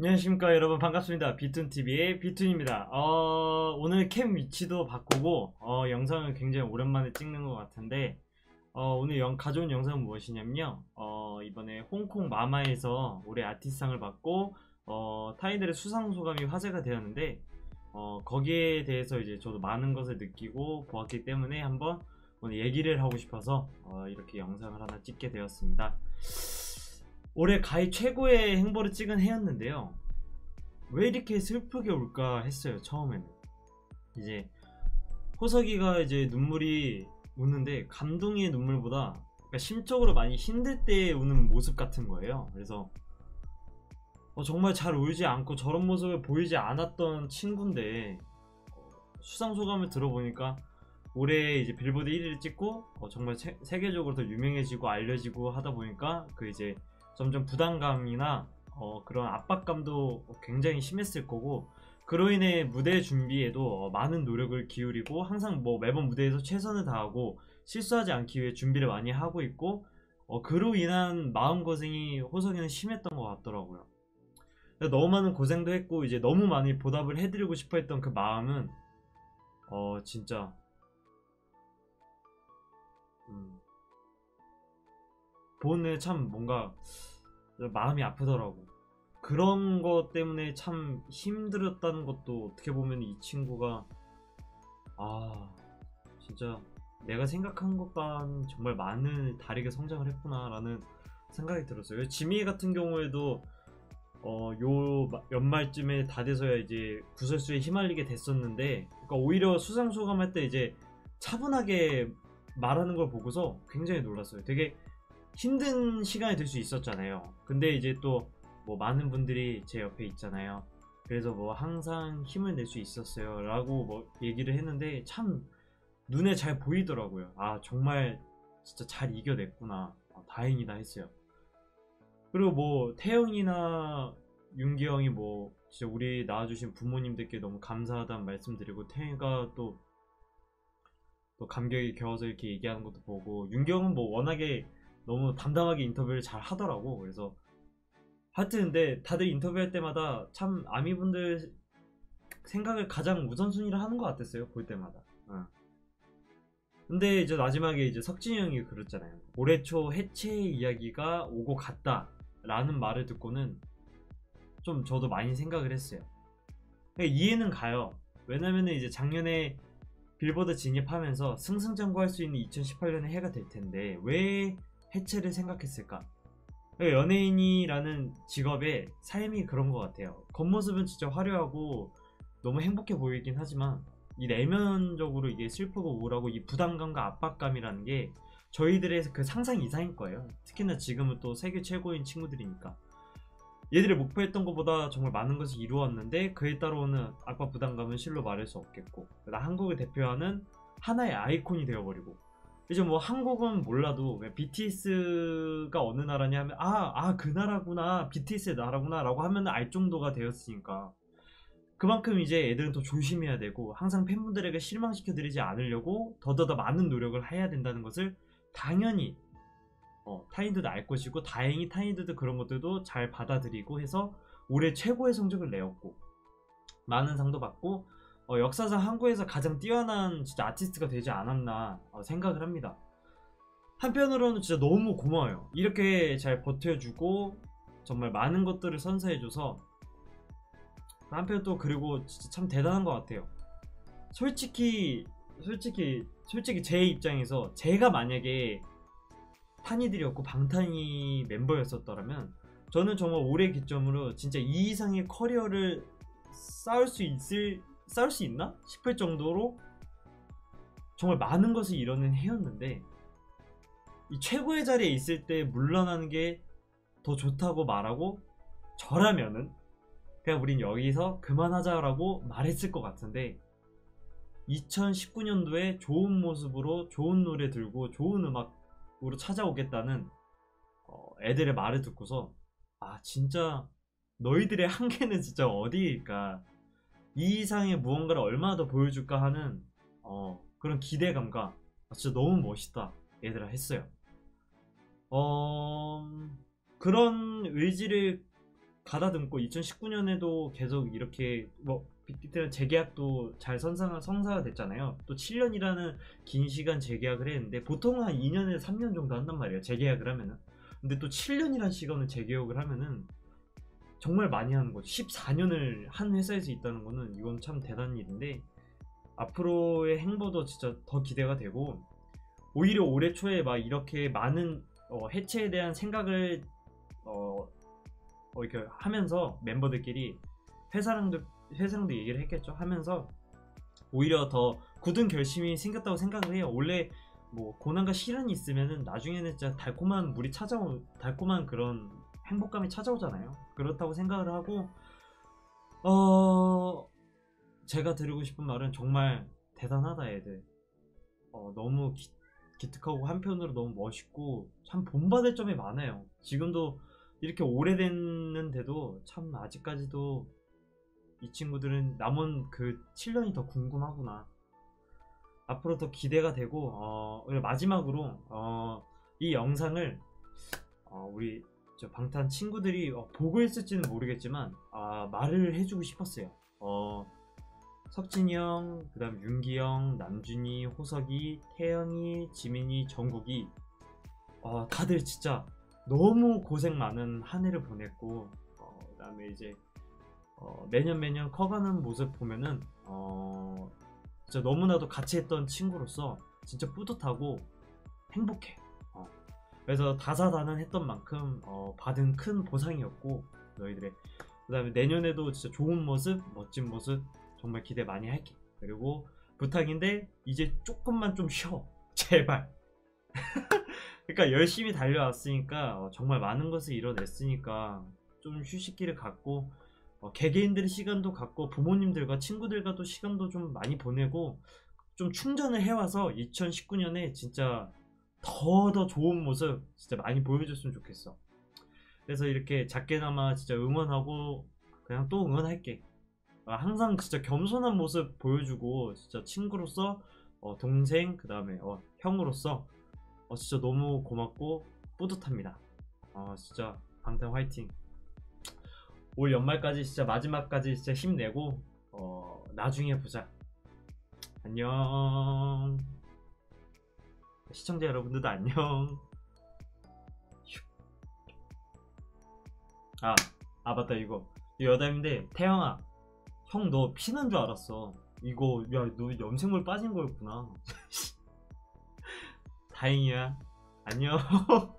안녕하십니까 여러분, 반갑습니다. 비툰TV의 비툰입니다. 오늘 캠 위치도 바꾸고 영상을 굉장히 오랜만에 찍는 것 같은데 오늘 가져온 영상은 무엇이냐면요, 이번에 홍콩 마마에서 올해 아티스트상을 받고 타이들의 수상소감이 화제가 되었는데 거기에 대해서 이제 저도 많은 것을 느끼고 보았기 때문에 한번 오늘 얘기를 하고 싶어서 이렇게 영상을 하나 찍게 되었습니다. 올해 가히 최고의 행보를 찍은 해였는데요, 왜 이렇게 슬프게 올까 했어요. 처음에는 이제 호석이가 이제 눈물이 우는데 감동의 눈물보다 그러니까 심적으로 많이 힘들 때 우는 모습 같은 거예요. 그래서 정말 잘 울지 않고 저런 모습을 보이지 않았던 친구인데 수상 소감을 들어보니까 올해 이제 빌보드 1위를 찍고 정말 세계적으로 더 유명해지고 알려지고 하다 보니까 그 이제 점점 부담감이나 그런 압박감도 굉장히 심했을 거고, 그로 인해 무대 준비에도 많은 노력을 기울이고 항상 뭐 매번 무대에서 최선을 다하고 실수하지 않기 위해 준비를 많이 하고 있고 그로 인한 마음고생이 호석이는 심했던 것 같더라고요. 너무 많은 고생도 했고 이제 너무 많이 보답을 해드리고 싶어 했던 그 마음은 진짜 보는 참 뭔가 마음이 아프더라고. 그런 것 때문에 참 힘들었다는 것도 어떻게 보면 이 친구가 진짜 내가 생각한 것과는 정말 많은 다르게 성장을 했구나 라는 생각이 들었어요. 지미 같은 경우에도 요 연말쯤에 다 돼서야 이제 구설수에 휘말리게 됐었는데, 그러니까 오히려 수상 소감할 때 이제 차분하게 말하는 걸 보고서 굉장히 놀랐어요. 되게 힘든 시간이 될 수 있었잖아요. 근데 이제 또 뭐 많은 분들이 제 옆에 있잖아요. 그래서 뭐 항상 힘을 낼 수 있었어요 라고 뭐 얘기를 했는데 참 눈에 잘 보이더라고요. 정말 진짜 잘 이겨냈구나, 다행이다 했어요. 그리고 뭐 태영이나 윤기 형이 뭐 진짜 우리 낳아주신 부모님들께 너무 감사하다는 말씀드리고, 태영이가 또 감격이 겨워서 이렇게 얘기하는 것도 보고, 윤기 형은 뭐 워낙에 너무 담담하게 인터뷰를 잘 하더라고. 그래서 하여튼 근데 다들 인터뷰할 때마다 참 아미분들 생각을 가장 우선순위를 하는 것 같았어요, 볼 때마다. 근데 이제 마지막에 이제 석진이 형이 그랬잖아요. 올해 초 해체의 이야기가 오고 갔다 라는 말을 듣고는 좀 저도 많이 생각을 했어요. 이해는 가요. 왜냐면은 이제 작년에 빌보드 진입하면서 승승장구할 수 있는 2018년의 해가 될 텐데 왜 해체를 생각했을까? 연예인이라는 직업의 삶이 그런 것 같아요. 겉모습은 진짜 화려하고 너무 행복해 보이긴 하지만 이 내면적으로 이게 슬프고 우울하고 이 부담감과 압박감이라는 게 저희들의 그 상상 이상인 거예요. 특히나 지금은 또 세계 최고인 친구들이니까 얘들이 목표했던 것보다 정말 많은 것을 이루었는데 그에 따라오는 압박 부담감은 실로 말할 수 없겠고, 나 한국을 대표하는 하나의 아이콘이 되어버리고, 이제 뭐 한국은 몰라도 BTS가 어느 나라냐 하면 그 나라구나, BTS의 나라구나 라고 하면 알 정도가 되었으니까 그만큼 이제 애들은 더 조심해야 되고 항상 팬분들에게 실망시켜 드리지 않으려고 더더더 많은 노력을 해야 된다는 것을 당연히 타인들도 알 것이고, 다행히 타인들도 그런 것들도 잘 받아들이고 해서 올해 최고의 성적을 내었고 많은 상도 받고 역사상 한국에서 가장 뛰어난 진짜 아티스트가 되지 않았나 생각을 합니다. 한편으로는 진짜 너무 고마워요. 이렇게 잘 버텨주고 정말 많은 것들을 선사해줘서. 한편 또 그리고 진짜 참 대단한 것 같아요. 솔직히 제 입장에서 제가 만약에 탄이들이었고 방탄이 멤버였었더라면 저는 정말 올해 기점으로 진짜 이 이상의 커리어를 쌓을 수 있나 싶을 정도로 정말 많은 것을 이뤄낸 해였는데, 이 최고의 자리에 있을 때 물러나는 게 더 좋다고 말하고 저라면은 그냥 우린 여기서 그만하자라고 말했을 것 같은데 2019년도에 좋은 모습으로 좋은 노래 들고 좋은 음악으로 찾아오겠다는 애들의 말을 듣고서 진짜 너희들의 한계는 진짜 어디일까, 이 이상의 무언가를 얼마나 더 보여줄까 하는 그런 기대감과 진짜 너무 멋있다 얘들아 했어요. 그런 의지를 가다듬고 2019년에도 계속 이렇게 뭐 빅히트는 재계약도 잘 성사가 됐잖아요. 또 7년이라는 긴 시간 재계약을 했는데 보통 한 2년에서 3년 정도 한단 말이에요, 재계약을 하면은. 근데 또 7년이라는 시간을 재계약을 하면은 정말 많이 하는 거죠. 14년을 한 회사에서 있다는 거는 이건 참 대단한 일인데, 앞으로의 행보도 진짜 더 기대가 되고, 오히려 올해 초에 막 이렇게 많은 해체에 대한 생각을 이렇게 하면서 멤버들끼리 회사랑도 얘기를 했겠죠. 하면서 오히려 더 굳은 결심이 생겼다고 생각을 해요. 원래 뭐 고난과 시련이 있으면은 나중에는 진짜 달콤한 그런 행복감이 찾아오잖아요. 그렇다고 생각을 하고, 제가 드리고 싶은 말은 정말 대단하다 애들. 너무 기특하고 한편으로 너무 멋있고 참 본받을 점이 많아요. 지금도 이렇게 오래됐는데도 참 아직까지도 이 친구들은 남은 그 7년이 더 궁금하구나. 앞으로 더 기대가 되고, 마지막으로 이 영상을 우리 저 방탄 친구들이 보고 있을지는 모르겠지만 말을 해주고 싶었어요. 석진이 형, 그 다음 윤기 형, 남준이, 호석이, 태영이, 지민이, 정국이 다들 진짜 너무 고생 많은 한 해를 보냈고, 그 다음에 이제 매년 커가는 모습 보면은 진짜 너무나도 같이 했던 친구로서 진짜 뿌듯하고 행복해. 그래서 다사다난했던 만큼 받은 큰 보상이었고, 너희들의 그 다음에 내년에도 진짜 좋은 모습, 멋진 모습 정말 기대 많이 할게. 그리고 부탁인데 이제 조금만 좀 쉬어, 제발. 그러니까 열심히 달려왔으니까 정말 많은 것을 이뤄냈으니까 좀 휴식기를 갖고, 개개인들의 시간도 갖고 부모님들과 친구들과도 시간도 좀 많이 보내고 좀 충전을 해와서 2019년에 진짜 더 좋은 모습 진짜 많이 보여줬으면 좋겠어. 그래서 이렇게 작게나마 진짜 응원하고 그냥 또 응원할게. 항상 진짜 겸손한 모습 보여주고 진짜 친구로서 동생 그 다음에 형으로서 진짜 너무 고맙고 뿌듯합니다. 진짜 방탄 화이팅. 올 연말까지 진짜 마지막까지 진짜 힘내고 나중에 보자. 안녕. 시청자 여러분들도 안녕. 맞다, 이거 여담인데 태영아, 형 너 피난 줄 알았어. 이거 야, 너 염색물 빠진 거였구나. 다행이야. 안녕.